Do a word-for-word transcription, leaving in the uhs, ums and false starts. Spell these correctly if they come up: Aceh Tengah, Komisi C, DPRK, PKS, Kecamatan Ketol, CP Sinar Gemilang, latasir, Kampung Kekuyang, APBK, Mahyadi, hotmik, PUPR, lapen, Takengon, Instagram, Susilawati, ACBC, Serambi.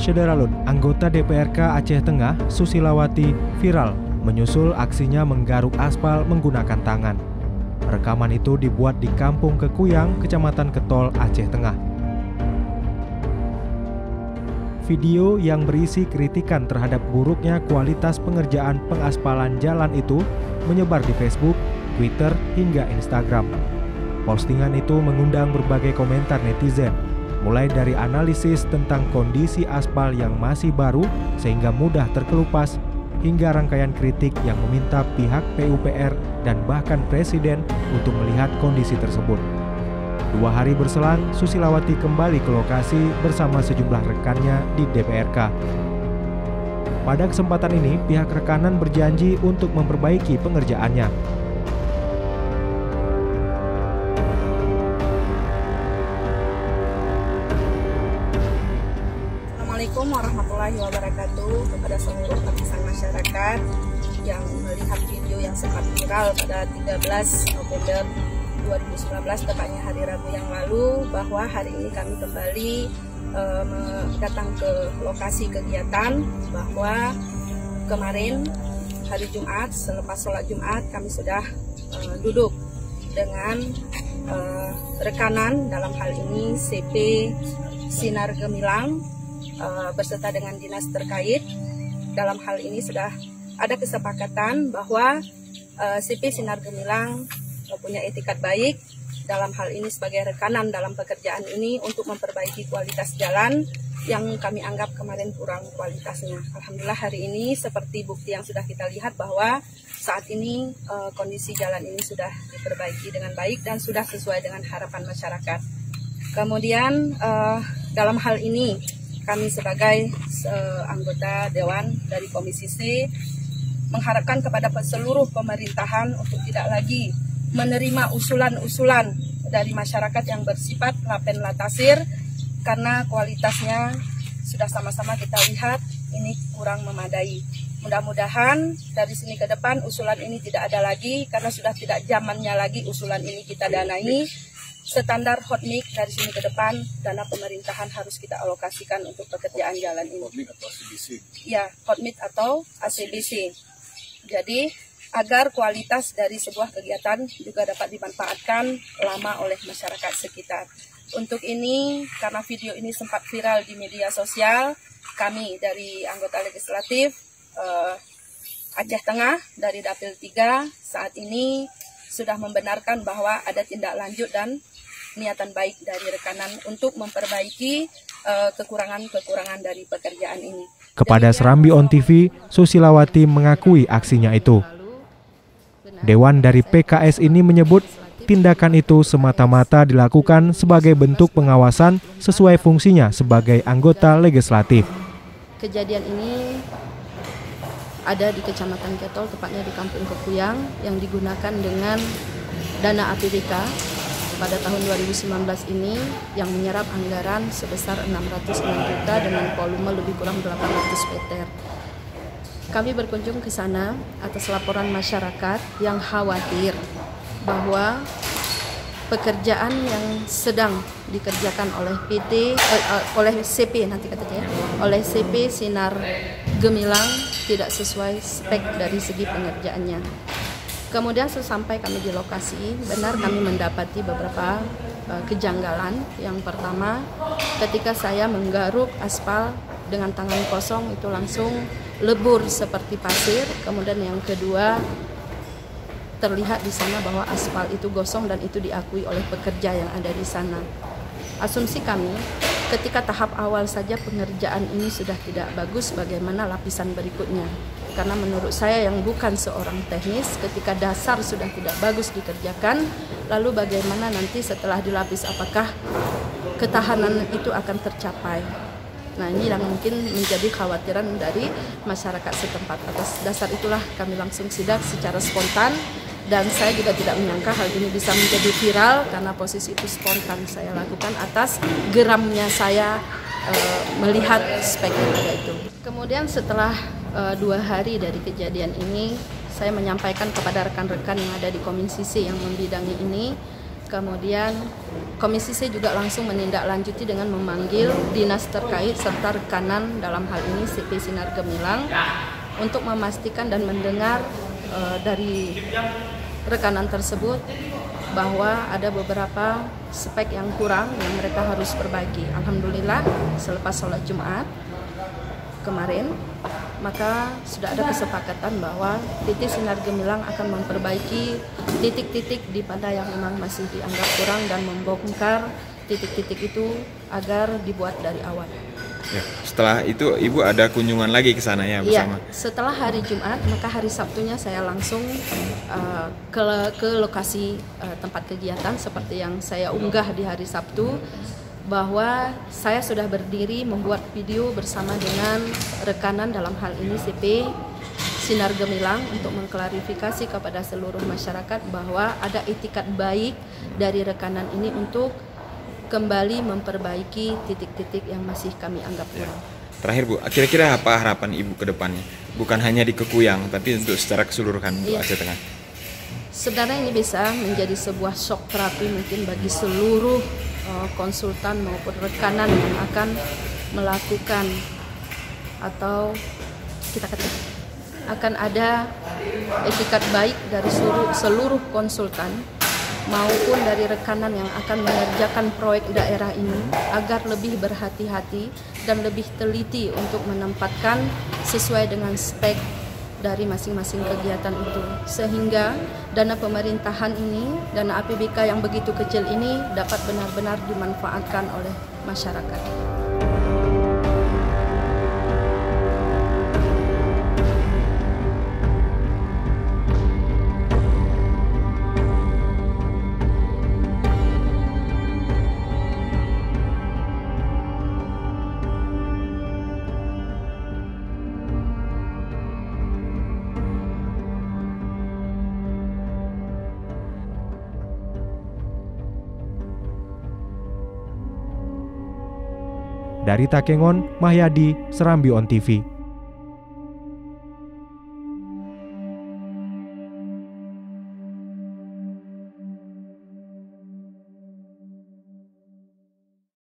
Saudara Lun, anggota D P R K Aceh Tengah, Susilawati, viral menyusul aksinya menggaruk aspal menggunakan tangan. Rekaman itu dibuat di Kampung Kekuyang, Kecamatan Ketol, Aceh Tengah. Video yang berisi kritikan terhadap buruknya kualitas pengerjaan pengaspalan jalan itu menyebar di Facebook, Twitter, hingga Instagram. Postingan itu mengundang berbagai komentar netizen, mulai dari analisis tentang kondisi aspal yang masih baru sehingga mudah terkelupas, hingga rangkaian kritik yang meminta pihak P U P R dan bahkan Presiden untuk melihat kondisi tersebut. Dua hari berselang, Susilawati kembali ke lokasi bersama sejumlah rekannya di D P R K. Pada kesempatan ini, pihak rekanan berjanji untuk memperbaiki pengerjaannya. Assalamualaikum warahmatullahi wabarakatuh kepada seluruh lapisan masyarakat yang melihat video yang sempat viral pada tiga belas November dua ribu sembilan belas, tepatnya hari Rabu yang lalu, bahwa hari ini kami kembali eh, datang ke lokasi kegiatan, bahwa kemarin hari Jumat selepas sholat Jumat kami sudah eh, duduk dengan eh, rekanan, dalam hal ini C P Sinar Gemilang, berserta dengan dinas terkait. Dalam hal ini sudah ada kesepakatan bahwa C P Sinar Gemilang mempunyai etikat baik dalam hal ini sebagai rekanan dalam pekerjaan ini untuk memperbaiki kualitas jalan yang kami anggap kemarin kurang kualitasnya. Alhamdulillah hari ini seperti bukti yang sudah kita lihat bahwa saat ini kondisi jalan ini sudah diperbaiki dengan baik dan sudah sesuai dengan harapan masyarakat. Kemudian dalam hal ini kami sebagai uh, anggota Dewan dari Komisi C mengharapkan kepada seluruh pemerintahan untuk tidak lagi menerima usulan-usulan dari masyarakat yang bersifat lapen latasir, karena kualitasnya sudah sama-sama kita lihat ini kurang memadai. Mudah-mudahan dari sini ke depan usulan ini tidak ada lagi, karena sudah tidak zamannya lagi usulan ini kita danai. Standar hotmik dari sini ke depan, dana pemerintahan harus kita alokasikan untuk pekerjaan jalan ini. Hotmik atau A C B C? Ya, hotmik atau A C B C. Jadi, agar kualitas dari sebuah kegiatan juga dapat dimanfaatkan lama oleh masyarakat sekitar. Untuk ini, karena video ini sempat viral di media sosial, kami dari anggota legislatif eh, Aceh Tengah dari Dapil tiga saat ini sudah membenarkan bahwa ada tindak lanjut dan niatan baik dari rekanan untuk memperbaiki kekurangan-kekurangan uh, dari pekerjaan ini. Kepada Serambi On T V, Susilawati mengakui aksinya itu. Dewan dari P K S ini menyebut tindakan itu semata-mata dilakukan sebagai bentuk pengawasan sesuai fungsinya sebagai anggota legislatif. Kejadian ini ada di Kecamatan Ketol, tepatnya di Kampung Kekuyang, yang digunakan dengan dana A P B K pada tahun dua ribu sembilan belas ini, yang menyerap anggaran sebesar enam ratus enam juta dengan volume lebih kurang delapan ratus P T R. Kami berkunjung ke sana atas laporan masyarakat yang khawatir bahwa pekerjaan yang sedang dikerjakan oleh P T eh, oleh C P nanti katanya, oleh C P Sinar Gemilang tidak sesuai spek dari segi pengerjaannya. Kemudian sesampai kami di lokasi, benar kami mendapati beberapa eh, kejanggalan. Yang pertama, ketika saya menggaruk aspal dengan tangan kosong itu langsung lebur seperti pasir. Kemudian yang kedua, terlihat di sana bahwa aspal itu gosong dan itu diakui oleh pekerja yang ada di sana. Asumsi kami, ketika tahap awal saja pengerjaan ini sudah tidak bagus, bagaimana lapisan berikutnya? Karena menurut saya yang bukan seorang teknis, ketika dasar sudah tidak bagus dikerjakan, lalu bagaimana nanti setelah dilapis, apakah ketahanan itu akan tercapai? Nah, ini yang mungkin menjadi khawatiran dari masyarakat setempat. Atas dasar itulah kami langsung sidak secara spontan, dan saya juga tidak menyangka hal ini bisa menjadi viral karena posisi itu spontan saya lakukan atas geramnya saya e, melihat spek itu. Kemudian setelah e, dua hari dari kejadian ini, saya menyampaikan kepada rekan-rekan yang ada di Komisi C yang membidangi ini Kemudian Komisi C juga langsung menindaklanjuti dengan memanggil dinas terkait serta rekanan dalam hal ini C P Sinar Gemilang untuk memastikan dan mendengar uh, dari rekanan tersebut bahwa ada beberapa spek yang kurang yang mereka harus perbaiki. Alhamdulillah selepas sholat Jumat kemarin maka sudah ada kesepakatan bahwa titik Sinar Gemilang akan memperbaiki titik-titik di pantai yang memang masih dianggap kurang dan membongkar titik-titik itu agar dibuat dari awal. Ya, setelah itu Ibu ada kunjungan lagi ke sana ya bersama? Ya, setelah hari Jumat maka hari Sabtunya saya langsung uh, ke, ke lokasi uh, tempat kegiatan seperti yang saya unggah di hari Sabtu, bahwa saya sudah berdiri membuat video bersama dengan rekanan dalam hal ini C P Sinar Gemilang untuk mengklarifikasi kepada seluruh masyarakat bahwa ada itikat baik dari rekanan ini untuk kembali memperbaiki titik-titik yang masih kami anggap kurang. Terakhir Bu, kira-kira apa harapan Ibu ke depannya? Bukan hanya di Kekuyang, tapi untuk secara keseluruhan untuk Aceh Tengah. Sebenarnya ini bisa menjadi sebuah shock terapi mungkin bagi seluruh konsultan maupun rekanan yang akan melakukan, atau kita katakan akan ada etikat baik dari seluruh, seluruh konsultan maupun dari rekanan yang akan mengerjakan proyek daerah ini agar lebih berhati-hati dan lebih teliti untuk menempatkan sesuai dengan spek dari masing-masing kegiatan itu, sehingga dana pemerintahan ini, dana A P B K yang begitu kecil ini dapat benar-benar dimanfaatkan oleh masyarakat. Dari Takengon, Mahyadi, Serambi on T V.